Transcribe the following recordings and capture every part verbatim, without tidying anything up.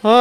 Hello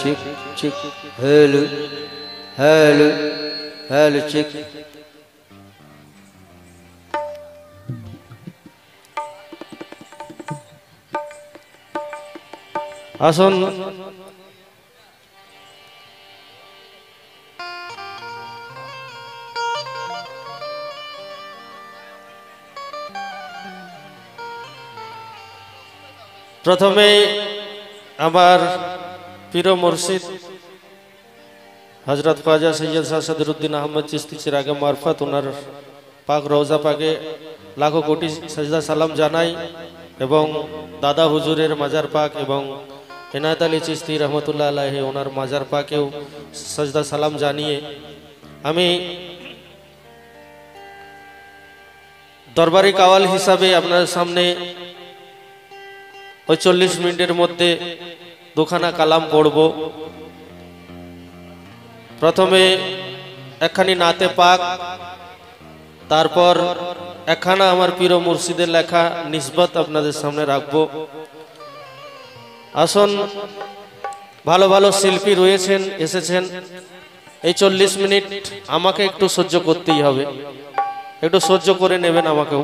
chick chick hello hello hello chick Hasan प्रथमे आमार पीर मुर्शिद हजरत ख्वाजा सैयद शाह सदरुद्दीन अहमद चिश्ती चिरागे मार्फत उनार पाक रौजा पाके लाखों कोटी सजदा सालाम जानाई एवं दादा हुजूरेर मजार पाक एवं इनायत अली चिश्ती रहमतुल्लाह अलैहि उनार मजार पाके सजदा सालाम जानिए आमी दरबारी कावाल हिसाबे आपनादेर सामने ओई चल्लिस मिनिटेर मध्य दुखाना कलाम पढ़ब। प्रथमे एकखानी नाते पाक, तारपर एकखाना आमार पीर मुर्शिदेर लेखा निस्बत आपनादेर सामने राखबो। आसन भालो भालो शिल्पी रयेछेन एसेछेन एई चल्लिस मिनिट आमाके एकटु सह्य करतेई होबे, एकटु सह्य करे नेबेन आमाकेओ।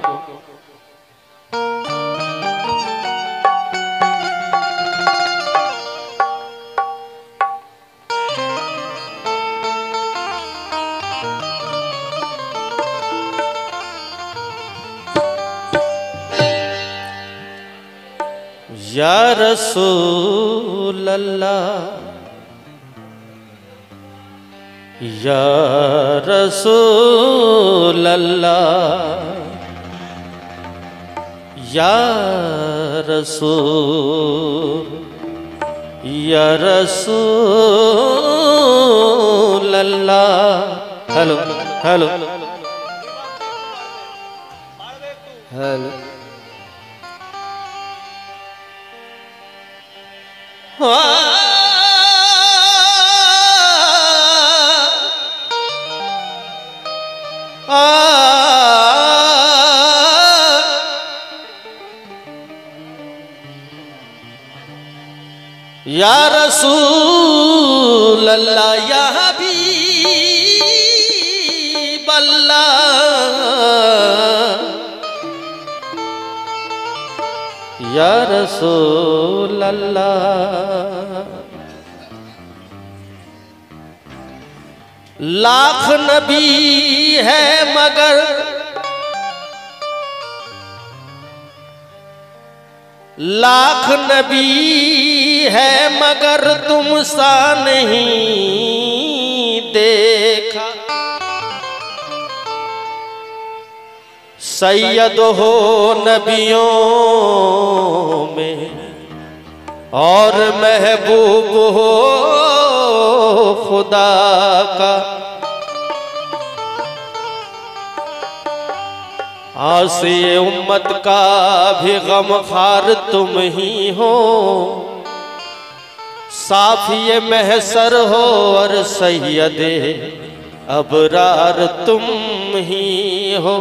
या रसूल अल्लाह या रसूल अल्लाह या रसूल या रसूल अल्लाह। हेलो हेलो हेलो या रसूल अल्लाह या हबीब अल्लाह या रसूल अल्लाह। लाख नबी है मगर लाख नबी है मगर तुम सा नहीं देखा। सैयद हो नबियों में और महबूब हो खुदा का। आसिए उम्मत का भी गमखार तुम ही हो, साफिए महसर हो और सैयदे अबरार तुम ही हो।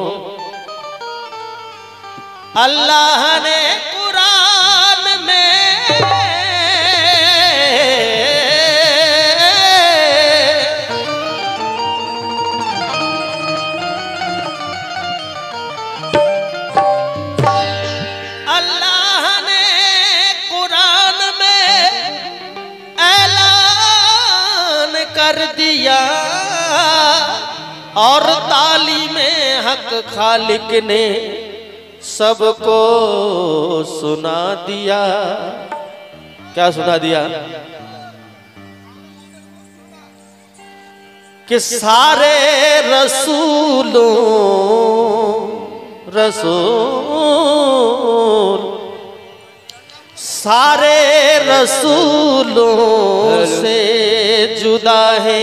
अल्लाह ने कुरान में और तालीमे हक खालिक ने सबको सुना दिया। क्या सुना दिया? कि सारे रसूलों रसूल सारे रसूलों से जुदा है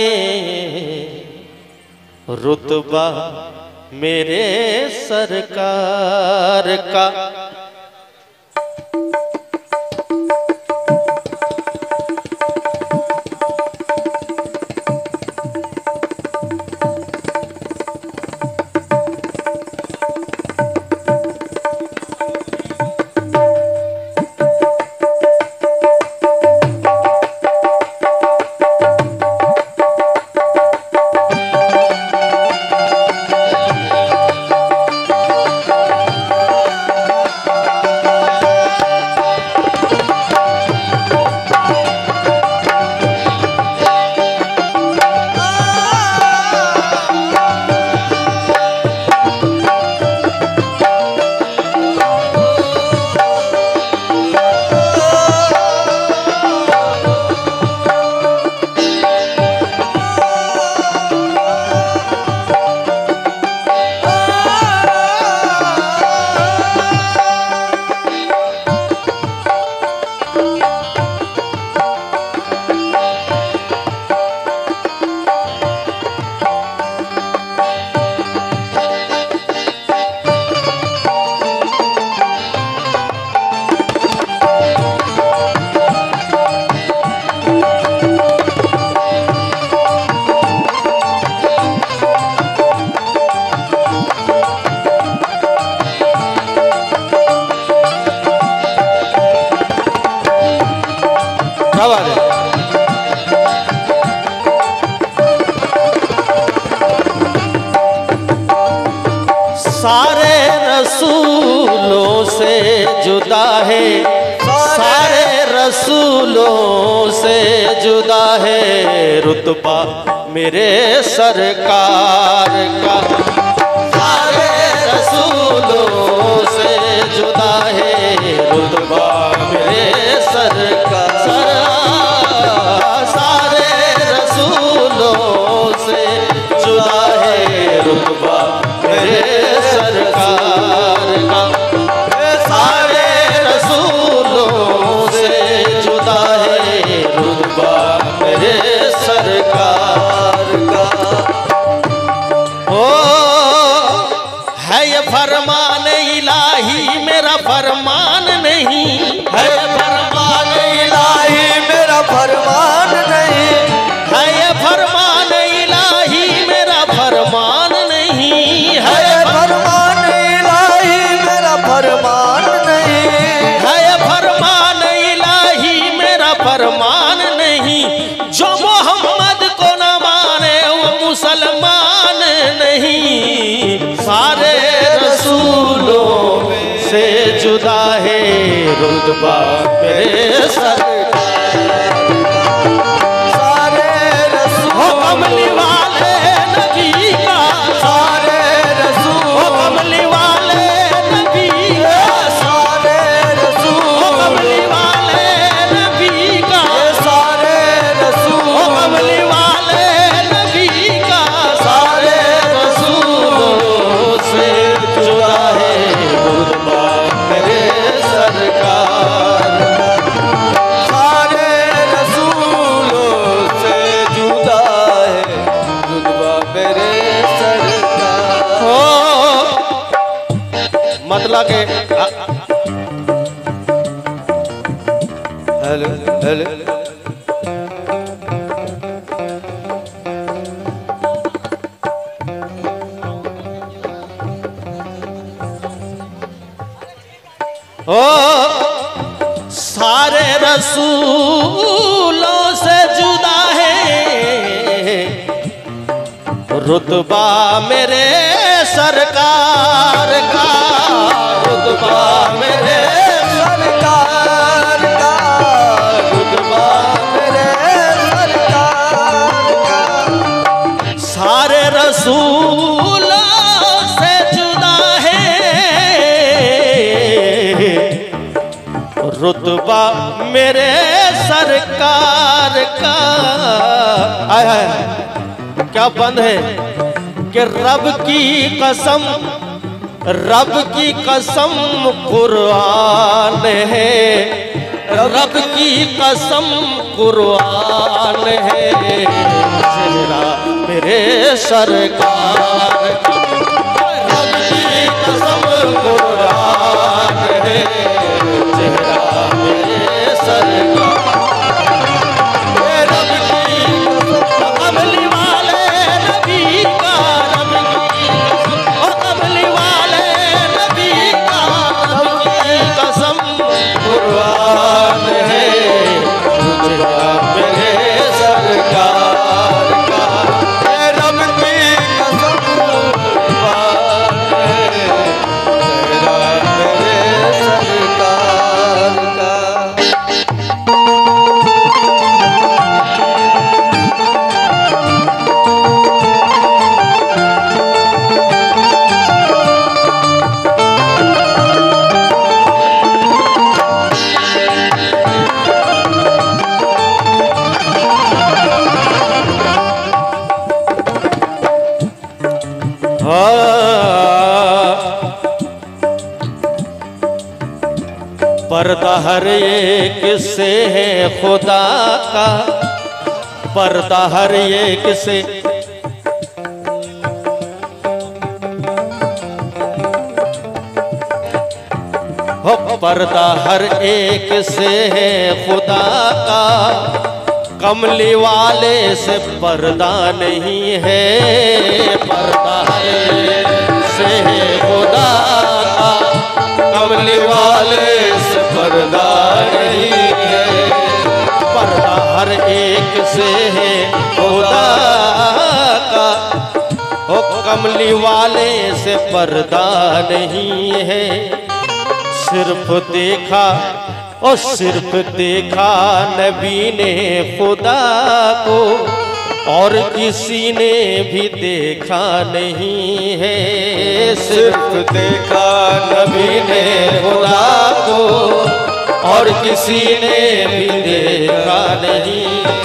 रुतबा मेरे सरकार का। सारे रसूलों से जुदा है, सारे रसूलों से जुदा है रुतबा मेरे सरकार का। सारे रसूलों से जुदा है रुतबा मेरे सरकार का। सारे रसूलों से जुदा है रुतबा मेरे सरकार का। सारे रसूलों से जुदा है रुतबा मेरे सरकार का। ओ है ये फरमान इलाही मेरा फरमान नहीं, है फरमान इलाही मेरा फरमान नहीं, है ये फरमान इलाही मेरा फरमान नहीं, है फरमान इलाही मेरा फरमान नहीं, है फरमान इलाही मेरा फरमान नहीं। जो मोहम्मद को न माने वो मुसलमान नहीं। सारे रसूलों से जुदा है रुतबा मेरे सरकार। सारे रसूलों कमली वाले नबी का, सारे रसूलों कमली वाले नबी का, सारे रसूलों कमली वाले नबी का, सारे रसूलों कमली वाले नबी का। सारे रसूलों से जुदा है रुतबा मेरे सरकार। सारे रसूलों से जुदा है रुतबा मेरे सरकार। हो मतलब के हेलो हेलो ओ सारे रसूलों से जुदा है रुतबा मेरे सरकार का। रुतबा मेरे सरकार का, रुतबा मेरे सरकार का। सारे रसूलों से जुदा है रुतबा मेरे सरकार का। आय हाय क्या बंद है कि रब की कसम, रब की कसम कुरान है, रब की कसम कुरान है चेहरा मेरे सरकार। रब की कसम कुरान है चेहरा मेरे सरकार। पर्दा हर एक से है खुदा का, पर्दा हर एक से, हो पर्दा हर एक से है खुदा का। कमली वाले से पर्दा नहीं है, पर्दा हर एक से है खुदा का। कमली वाले से पर्दा नहीं है, पर्दा हर एक से है खुदा का। कमली वाले से पर्दा नहीं है, सिर्फ देखा और सिर्फ देखा नबी ने खुदा को, और किसी ने भी देखा नहीं है। सिर्फ देखा नबी ने खुदा को, और किसी ने भी देखा नहीं है।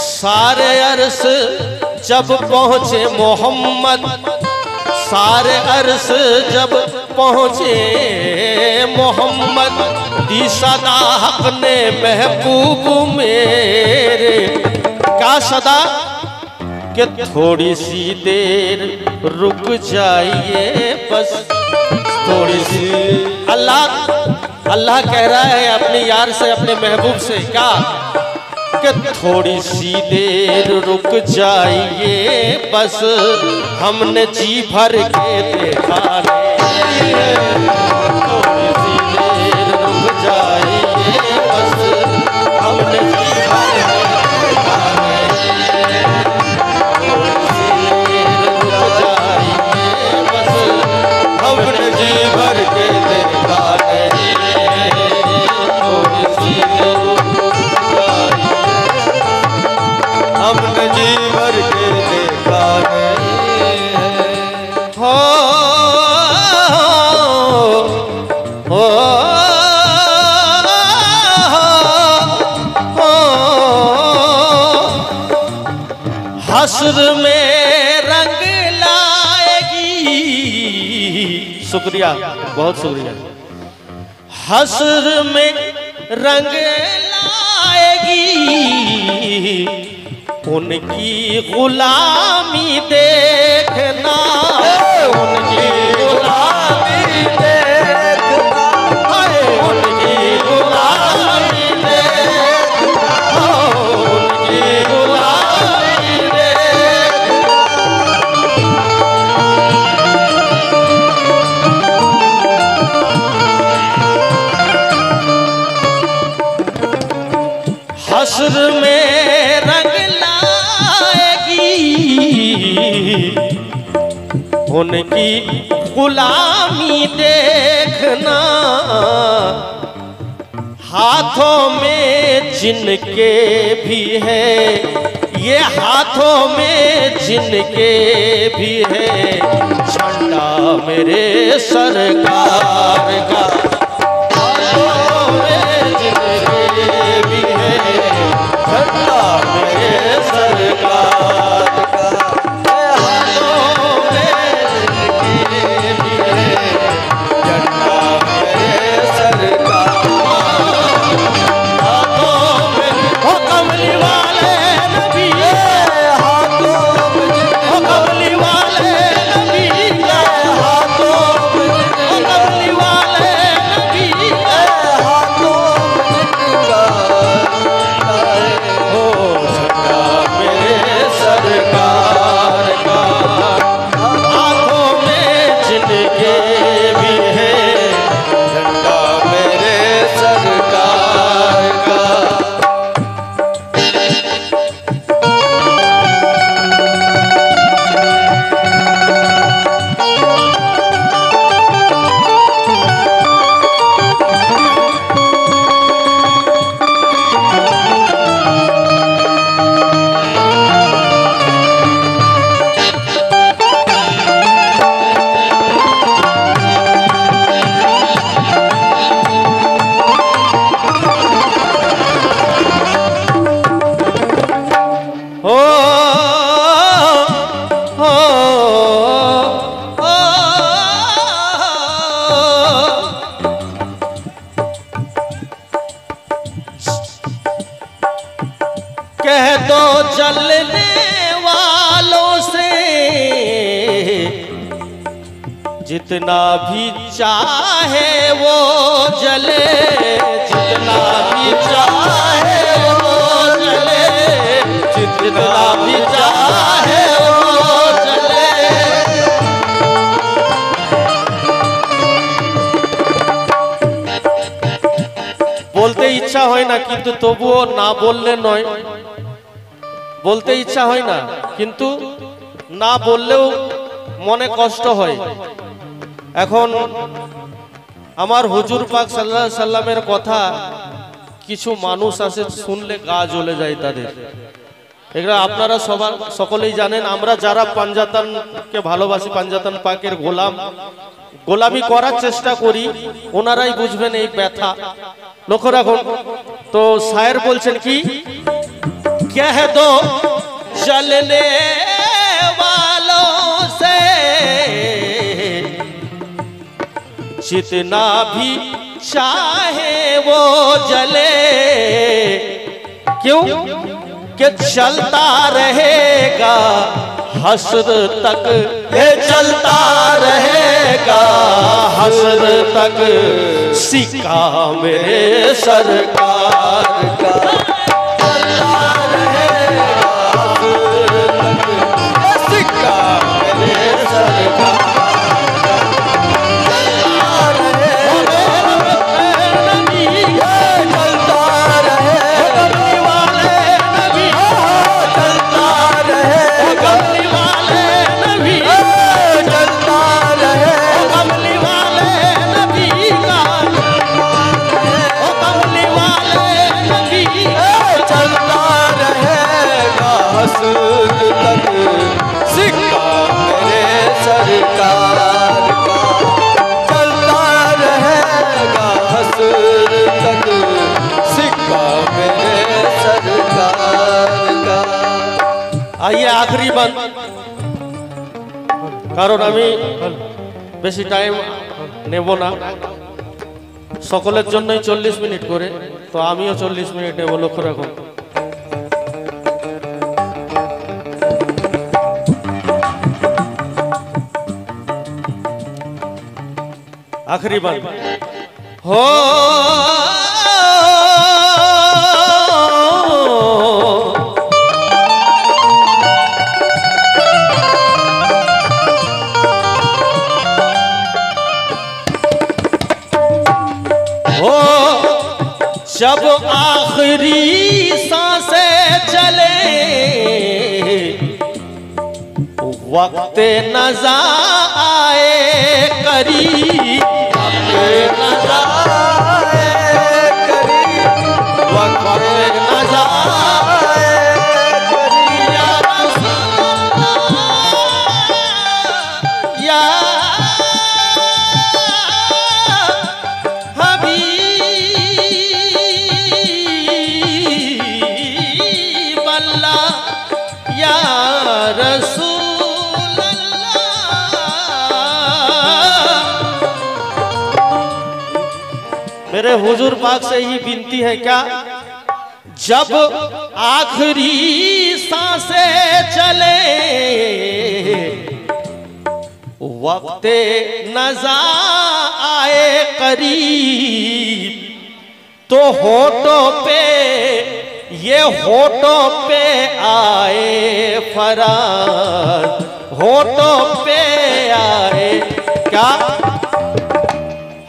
सारे अर्श जब पहुँचे मोहम्मद, सारे अर्श जब पहुँचे मोहम्मद, दी सदा अपने महबूब मेरे का सदा कि थोड़ी सी देर रुक जाइए बस, थोड़ी सी। अल्लाह अल्लाह कह रहा है अपने यार से, अपने महबूब से, क्या कि थोड़ी सी देर रुक जाइए बस, हमने जी भर के देखा नहीं है। थोड़ी सी देर रुक जाइए बस, हमने जी भर के देखा नहीं है। थोड़ी सी देर रुक जाइए बस, हमने जी भर के देखा नहीं है। थोड़ी सी देर हमने जी भर के देखा है। हो हो हो हश्र में रंग लाएगी। शुक्रिया, बहुत शुक्रिया। हश्र में रंग लाएगी उनकी गुलामी देखना, उनकी गुलामी देखना, उनकी गुलामी देखना, उनकी गुलामी देखना। हश्र में उनकी गुलामी देखना, हाथों में जिनके भी है, ये हाथों में जिनके भी है, झंडा मेरे सरकार का। हाथों में जिनके भी है, झंडा मेरे सरकार का। जितना भी चाहे वो जले, जितना भी चाहे वो जले, जितना भी चाहे वो जले, बोलते इच्छा होय ना किंतु तबुओ ना बोलले नय, बोलते इच्छा होय ना किंतु ना बोलলেও মনে কষ্ট হয়। এখন আমার হুজুর পাক সাল্লাল্লাহু আলাইহি সাল্লামের কথা কিছু মানুষ আছে শুনলে গা জ্বলে যায় তাদের। এগুলা আপনারা সবার সকলেই জানেন। আমরা যারা পাঞ্জাতানকে ভালোবাসি, পাঞ্জাতান পাকের গোলাম, গোলামি করার চেষ্টা করি, ওনারাই বুঝবেন এই ব্যথা। লক্ষ্য রাখুন তো, শায়ের বলছেন কি, কেহ দো জলনে वालों से जितना भी चाहे वो जले, क्यों कि चलता रहेगा हश्र तक, ये चलता रहेगा हश्र तक सिक्का मेरे सरकार का। आइए आखिरी बात, कारण আমি বেশি টাইম নেব না, সকলের জন্যই চল্লিশ মিনিট করে, তো আমিও চল্লিশ মিনিট নেব। লক্ষ্য রাখুন, आखिरी बात हो जब आखिरी सांसें चले वक्त नज़ा आए करी, वक्त नज़ा आए करी, वक्त नज़ा आए करी या रसूलल्लाह या मेरे हुजूर पाक से ही विनती है क्या, जब आखिरी सांसें चले वक्त नज़ा आए करीब तो होठों पे, ये होठों पे आए फरार, होठों पे आए क्या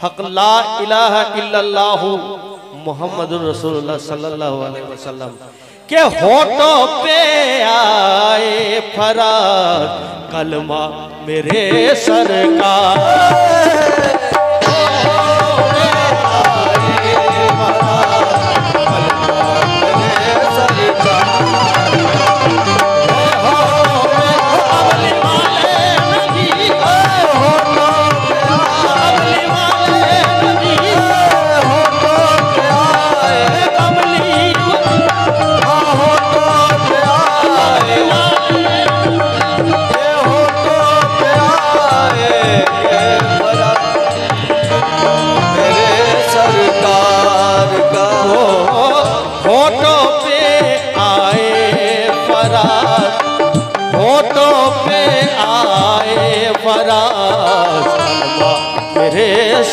हक ला इलाहा इल्लल्लाह मुहम्मदुर रसूलुल्लाह सल्लल्लाहु अलैहि वसल्लम के होठों पे आए फरार कलमा मेरे सरकार।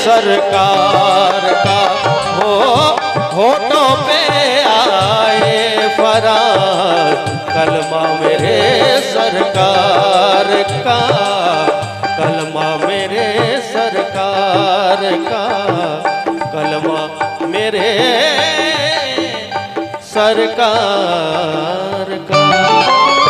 सरकार का हो होठों पे आए फरार कलमा मेरे सरकार का, कलमा मेरे सरकार का, कलमा मेरे सरकार का।